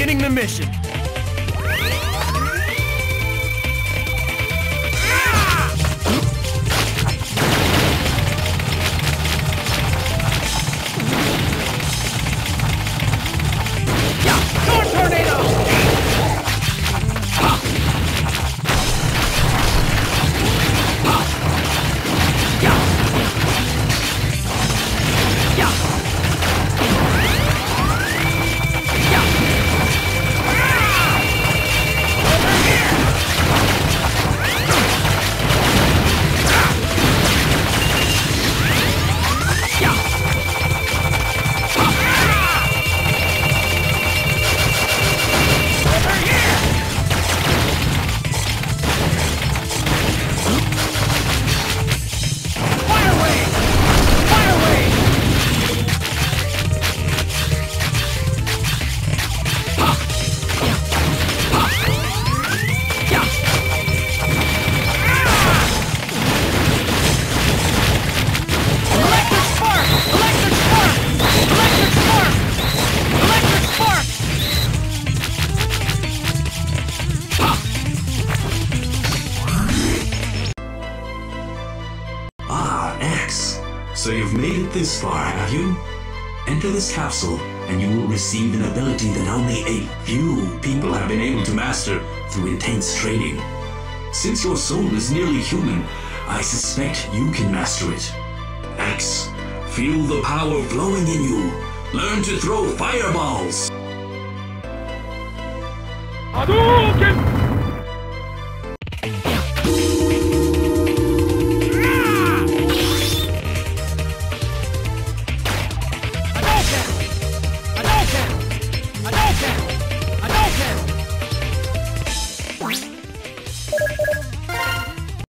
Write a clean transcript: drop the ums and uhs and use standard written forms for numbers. beginning the mission. So you've made it this far, have you? Enter this capsule, and you will receive an ability that only a few people have been able to master through intense training. Since your soul is nearly human, I suspect you can master it. Axe, feel the power flowing in you. Learn to throw fireballs. Hadouken!